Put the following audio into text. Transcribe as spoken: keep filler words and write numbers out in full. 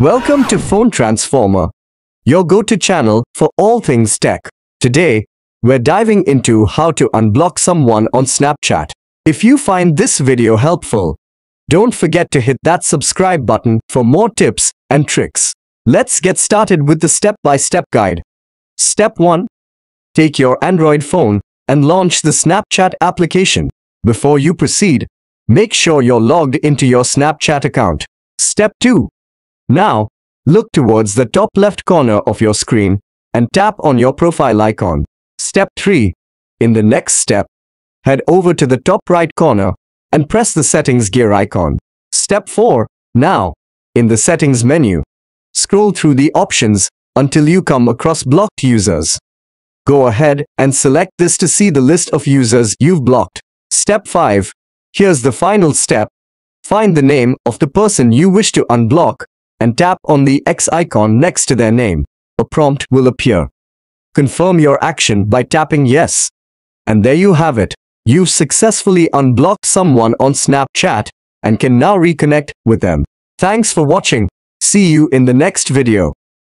Welcome to Phone Transformer, your go-to channel for all things tech. Today, we're diving into how to unblock someone on Snapchat. If you find this video helpful, don't forget to hit that subscribe button for more tips and tricks. Let's get started with the step-by-step guide. Step one. Take your Android phone and launch the Snapchat application. Before you proceed, make sure you're logged into your Snapchat account. Step two. Now, look towards the top left corner of your screen and tap on your profile icon. Step three. In the next step, head over to the top right corner and press the settings gear icon. Step four. Now, in the settings menu, scroll through the options until you come across blocked users. Go ahead and select this to see the list of users you've blocked. Step five. Here's the final step. Find the name of the person you wish to unblock and tap on the X icon next to their name. A prompt will appear. Confirm your action by tapping yes. And there you have it. You've successfully unblocked someone on Snapchat and can now reconnect with them. Thanks for watching. See you in the next video.